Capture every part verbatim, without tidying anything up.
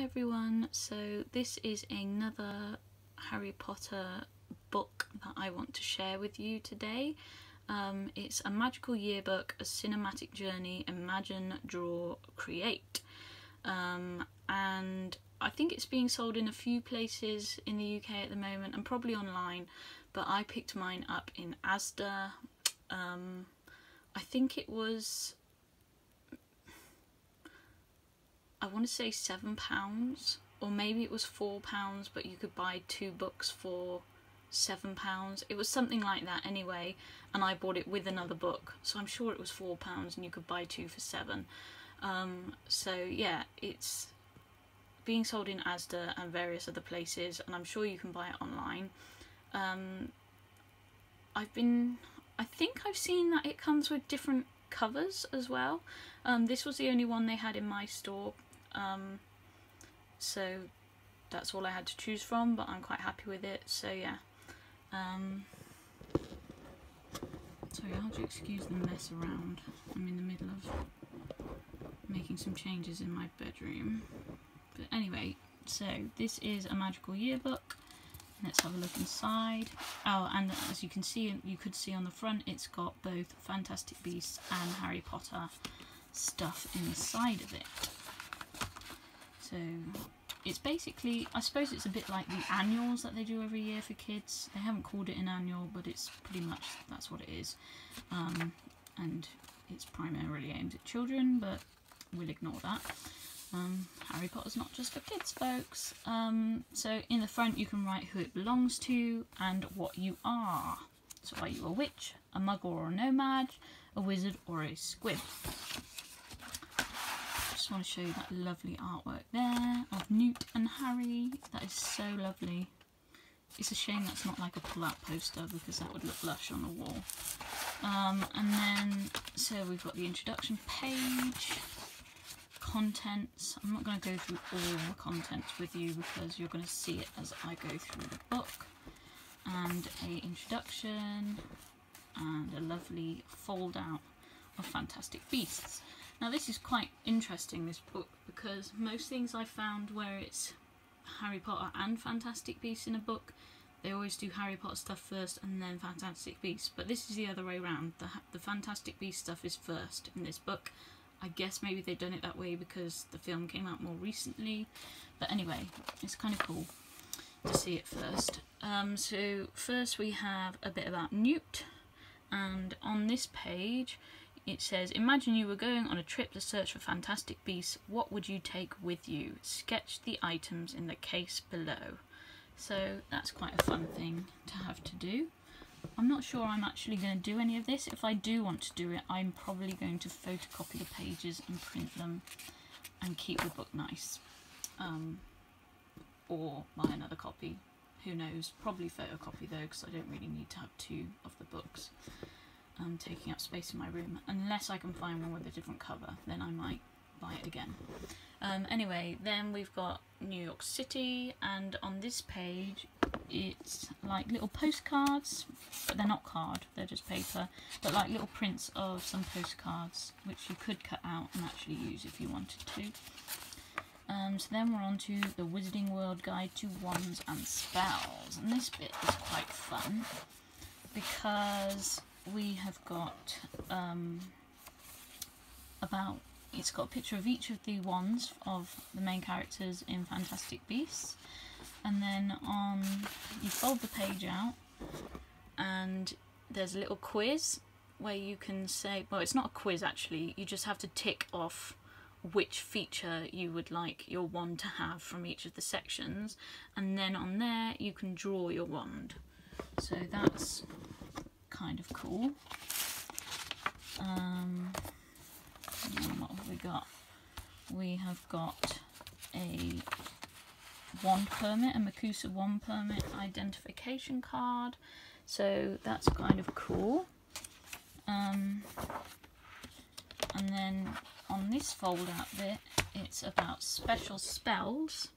Hi everyone, so this is another Harry Potter book that I want to share with you today. Um, it's A Magical Yearbook, A Cinematic Journey, Imagine, Draw, Create. Um, and I think it's being sold in a few places in the U K at the moment and probably online, but I picked mine up in Asda. Um, I think it was... I want to say seven pounds, or maybe it was four pounds, but you could buy two books for seven pounds. It was something like that anyway, and I bought it with another book, so I'm sure it was four pounds, and you could buy two for seven. Um, so yeah, it's being sold in Asda and various other places, and I'm sure you can buy it online. Um, I've been, I think I've seen that it comes with different covers as well. Um, this was the only one they had in my store. Um, so that's all I had to choose from, but I'm quite happy with it, so yeah. Um, sorry, I'll have to excuse the mess around. I'm in the middle of making some changes in my bedroom. But anyway, so this is A Magical Yearbook. Let's have a look inside. Oh, and as you can see, you could see on the front, it's got both Fantastic Beasts and Harry Potter stuff inside of it. So it's basically, I suppose it's a bit like the annuals that they do every year for kids. They haven't called it an annual, but it's pretty much, that's what it is. Um, and it's primarily aimed at children, but we'll ignore that. Um, Harry Potter's not just for kids, folks. Um, so in the front you can write who it belongs to and what you are. So are you a witch, a muggle or a nomad, a wizard or a squib? Just want to show you that lovely artwork there of Newt and Harry. That is so lovely. It's a shame that's not like a pull-out poster, because that would look lush on the wall. Um, and then, so we've got the introduction page. Contents. I'm not going to go through all the contents with you because you're going to see it as I go through the book, and an introduction and a lovely fold out of Fantastic Beasts. Now this is quite interesting, this book, because most things I found where it's Harry Potter and Fantastic Beasts in a book, they always do Harry Potter stuff first and then Fantastic Beasts, but this is the other way around. The, the Fantastic Beasts stuff is first in this book. I guess maybe they've done it that way because the film came out more recently. But anyway, it's kind of cool to see it first. Um, so first we have a bit about Newt. And on this page it says, imagine you were going on a trip to search for Fantastic Beasts. What would you take with you? Sketch the items in the case below. So that's quite a fun thing to have to do. I'm not sure I'm actually going to do any of this. If I do want to do it, I'm probably going to photocopy the pages and print them and keep the book nice. Um, or buy another copy. Who knows? Probably photocopy though, because I don't really need to have two of the books um, taking up space in my room. Unless I can find one with a different cover, then I might buy it again. Um, anyway, then we've got New York City, and on this page it's like little postcards, but they're not card, they're just paper, but like little prints of some postcards which you could cut out and actually use if you wanted to. Um, so then we're on to the Wizarding World Guide to Wands and Spells, and this bit is quite fun because we have got um, about, it's got a picture of each of the wands of the main characters in Fantastic Beasts. And then on, you fold the page out and there's a little quiz where you can say, well, it's not a quiz actually, you just have to tick off which feature you would like your wand to have from each of the sections, and then on there you can draw your wand. So that's kind of cool. Um, what have we got? We have got a wand permit, a MACUSA wand permit identification card, so that's kind of cool. Um, and then on this fold out bit it's about special spells,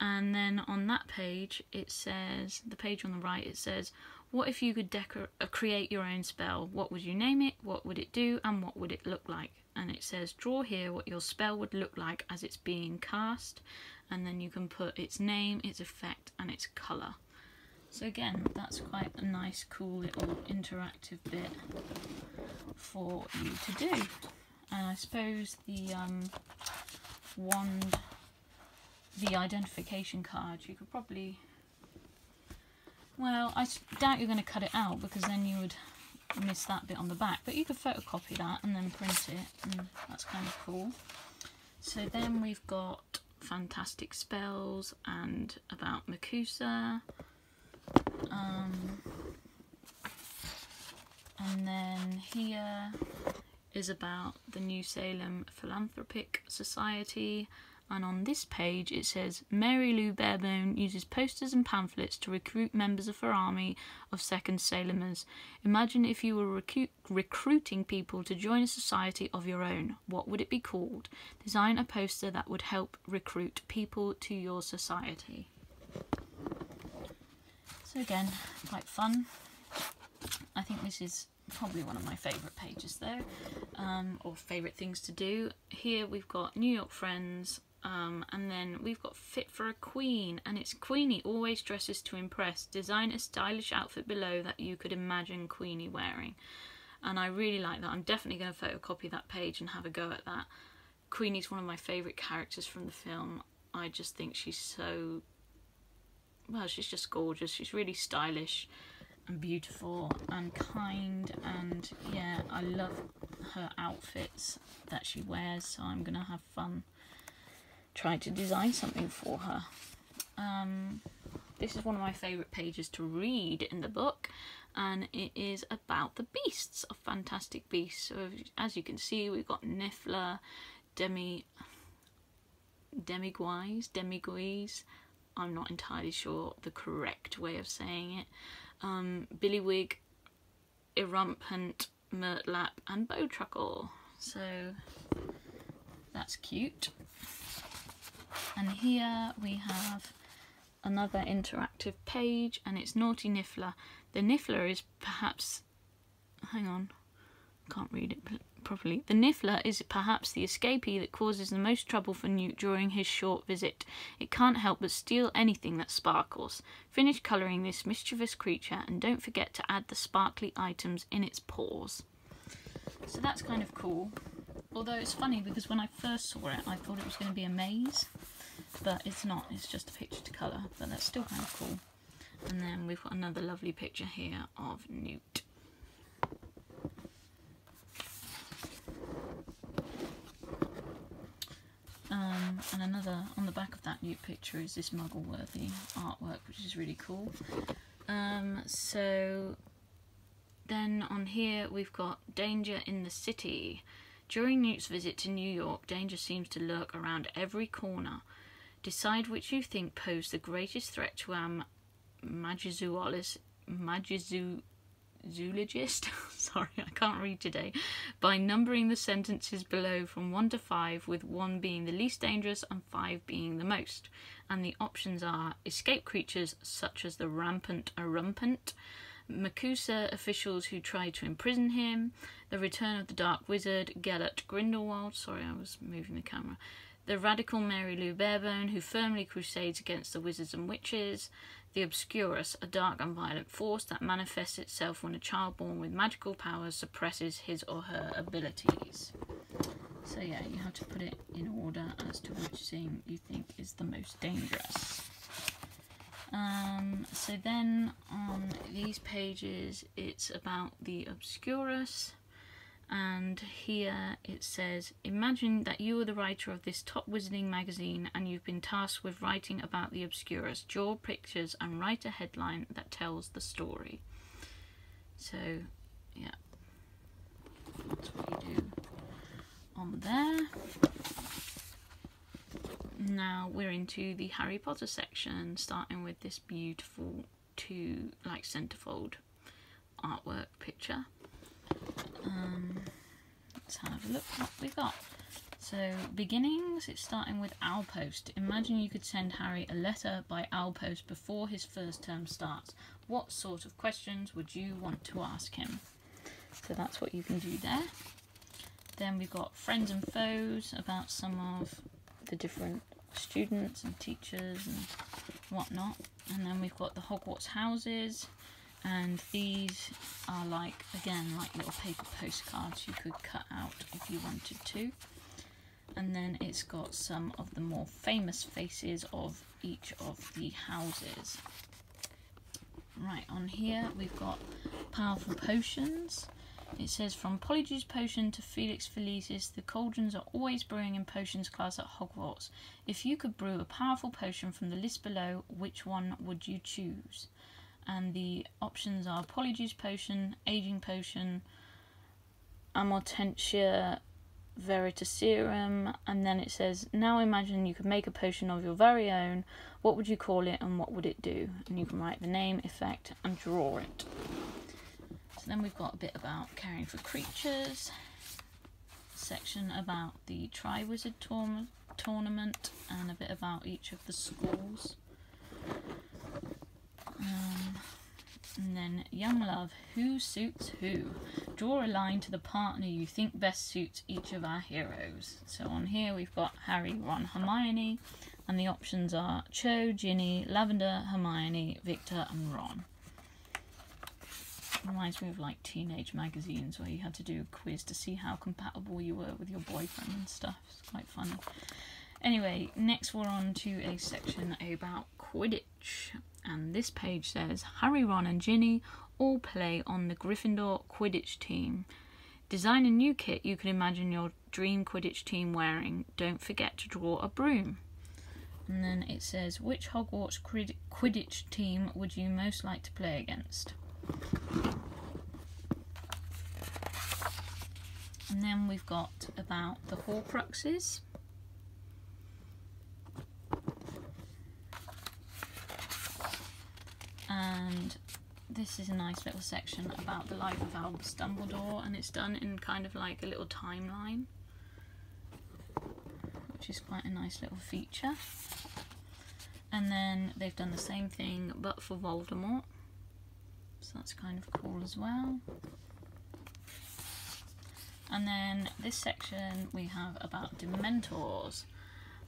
and then on that page it says, the page on the right, it says, what if you could decor- uh, create your own spell? What would you name it? What would it do? And what would it look like? and it says draw here what your spell would look like as it's being cast, and then you can put its name, its effect and its colour. So again, that's quite a nice cool little interactive bit for you to do. And I suppose the um, wand, the identification card, you could probably, well, I doubt you're going to cut it out because then you would miss that bit on the back, but you could photocopy that and then print it, and that's kind of cool. So then we've got fantastic spells and about MACUSA, um, and then here is about the New Salem Philanthropic Society, and on this page it says Mary Lou Barebone uses posters and pamphlets to recruit members of her army of second Salemers. Imagine if you were recu recruiting people to join a society of your own. What would it be called? Design a poster that would help recruit people to your society. So again, quite fun. I think this is probably one of my favourite pages though, um, or favourite things to do. Here we've got New York Friends, Um, and then we've got Fit for a Queen, and it's Queenie always dresses to impress. Design a stylish outfit below that you could imagine Queenie wearing. And I really like that. I'm definitely going to photocopy that page and have a go at that. Queenie's one of my favourite characters from the film. I just think she's so, well, she's just gorgeous. She's really stylish and beautiful and kind, and yeah, I love her outfits that she wears, so I'm going to have fun trying to design something for her. Um, this is one of my favourite pages to read in the book, and it is about the beasts of Fantastic Beasts. So as you can see, we've got Niffler, Demi... Demiguise? Demiguise? I'm not entirely sure the correct way of saying it. Um, Billywig, Irrumpant, Mertlap and Bowtruckle. So that's cute. And here we have another interactive page, and it's Naughty Niffler. The Niffler is perhaps, hang on, can't read it properly. The Niffler is perhaps the escapee that causes the most trouble for Newt during his short visit. It can't help but steal anything that sparkles. Finish colouring this mischievous creature and don't forget to add the sparkly items in its paws. So that's kind of cool. Although it's funny because when I first saw it, I thought it was going to be a maze. But it's not, it's just a picture to colour, but that's still kind of cool. And then we've got another lovely picture here of Newt. Um, and another, on the back of that Newt picture is this Muggle-worthy artwork, which is really cool. Um, so then on here we've got Danger in the City. During Newt's visit to New York, danger seems to lurk around every corner. Decide which you think pose the greatest threat to our magizoologist, magizoologist. Sorry, I can't read today. By numbering the sentences below from one to five, with one being the least dangerous and five being the most. And the options are escape creatures such as the rampant Irrumpant, MACUSA officials who try to imprison him, the return of the dark wizard Gellert Grindelwald. Sorry, I was moving the camera. The radical Mary Lou Barebone, who firmly crusades against the wizards and witches. The Obscurus, a dark and violent force that manifests itself when a child born with magical powers suppresses his or her abilities. So yeah, you have to put it in order as to which thing you think is the most dangerous. Um, so then on these pages it's about the Obscurus. And here it says, imagine that you are the writer of this top wizarding magazine and you've been tasked with writing about the Obscurus. Draw pictures and write a headline that tells the story. So, yeah, that's what you do on there. Now we're into the Harry Potter section, starting with this beautiful two, like, centerfold artwork picture. Um, let's have a look what we got. So, beginnings, it's starting with Owlpost. Imagine you could send Harry a letter by Owlpost before his first term starts. What sort of questions would you want to ask him? So that's what you can do there. Then we've got friends and foes, about some of the different students and teachers and whatnot. And then we've got the Hogwarts houses, and these are like, again, like little paper postcards you could cut out if you wanted to. And then it's got some of the more famous faces of each of the houses. Right, on here we've got powerful potions. It says, from Polyjuice Potion to Felix Felicis, the cauldrons are always brewing in potions class at Hogwarts. If you could brew a powerful potion from the list below, which one would you choose? And the options are Polyjuice Potion, Ageing Potion, Amortentia, Veritaserum, and then it says, now imagine you could make a potion of your very own. What would you call it and what would it do? And you can write the name, effect, and draw it. Then we've got a bit about caring for creatures, section about the Tri Wizard tour Tournament, and a bit about each of the schools. Um, and then Young Love, who suits who? Draw a line to the partner you think best suits each of our heroes. So on here we've got Harry, Ron, Hermione, and the options are Cho, Ginny, Lavender, Hermione, Victor, and Ron. Reminds me of like teenage magazines where you had to do a quiz to see how compatible you were with your boyfriend and stuff. It's quite funny. Anyway, next we're on to a section about Quidditch, and this page says, Harry, Ron and Ginny all play on the Gryffindor Quidditch team. Design a new kit you can imagine your dream Quidditch team wearing. Don't forget to draw a broom. And then it says, which Hogwarts Quidditch team would you most like to play against? And then we've got about the Horcruxes. And this is a nice little section about the life of Albus Dumbledore, and it's done in kind of like a little timeline, which is quite a nice little feature. And then they've done the same thing but for Voldemort. So that's kind of cool as well. And then this section we have about Dementors,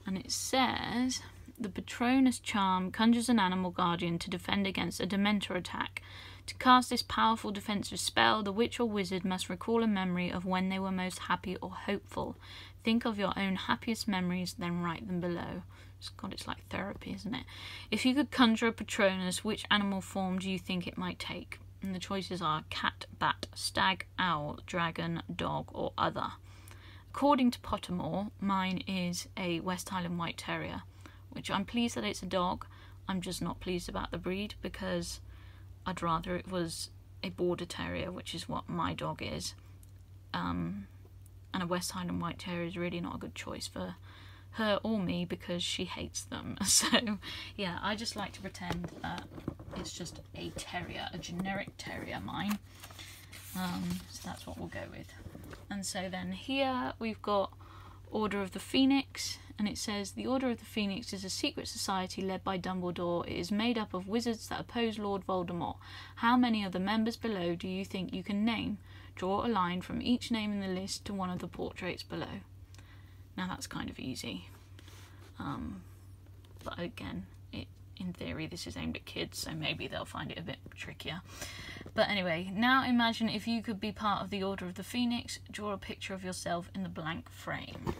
and it says, the Patronus charm conjures an animal guardian to defend against a Dementor attack. To cast this powerful defensive spell, the witch or wizard must recall a memory of when they were most happy or hopeful. Think of your own happiest memories, then write them below. God, it's like therapy, isn't it? If you could conjure a Patronus, which animal form do you think it might take? And the choices are cat, bat, stag, owl, dragon, dog, or other. According to Pottermore, mine is a West Highland White Terrier, which I'm pleased that it's a dog. I'm just not pleased about the breed, because I'd rather it was a Border Terrier, which is what my dog is. Um, and a West Highland White Terrier is really not a good choice for her or me, because she hates them. So yeah, I just like to pretend that it's just a terrier, a generic terrier, mine. Um, so that's what we'll go with. And so then here we've got Order of the Phoenix, and it says, the Order of the Phoenix is a secret society led by Dumbledore. It is made up of wizards that oppose Lord Voldemort. How many of the members below do you think you can name? Draw a line from each name in the list to one of the portraits below. Now that's kind of easy, um, but again, it, in theory this is aimed at kids, so maybe they'll find it a bit trickier. But anyway, now imagine if you could be part of the Order of the Phoenix. Draw a picture of yourself in the blank frame.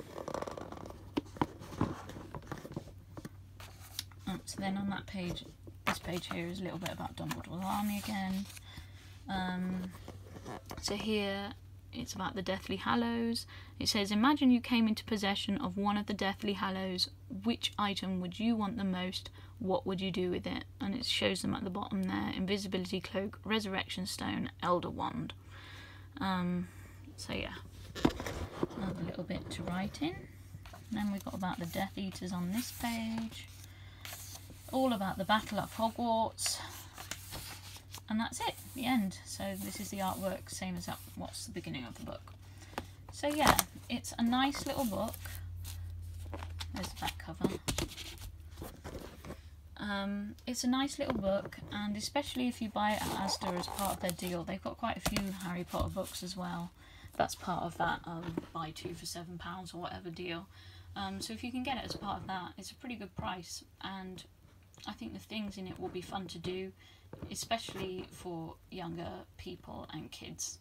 Um, so then on that page, this page here is a little bit about Dumbledore's army again. Um, so here, it's about the Deathly Hallows. It says, imagine you came into possession of one of the Deathly Hallows. Which item would you want the most? What would you do with it? And it shows them at the bottom there. Invisibility Cloak, Resurrection Stone, Elder Wand. Um, so yeah, another little bit to write in. And then we've got about the Death Eaters on this page. All about the Battle of Hogwarts. And that's it, the end. So this is the artwork, same as up what's the beginning of the book. So yeah, it's a nice little book. There's the back cover. Um, it's a nice little book, and especially if you buy it at Asda as part of their deal. They've got quite a few Harry Potter books as well. that's part of that um, buy two for seven pounds or whatever deal. Um, so if you can get it as part of that, it's a pretty good price, and I think the things in it will be fun to do, especially for younger people and kids.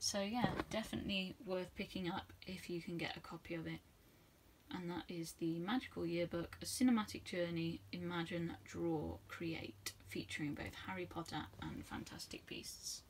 So yeah, definitely worth picking up if you can get a copy of it. And that is The Magical Yearbook, A Cinematic Journey, Imagine, Draw, Create, featuring both Harry Potter and Fantastic Beasts.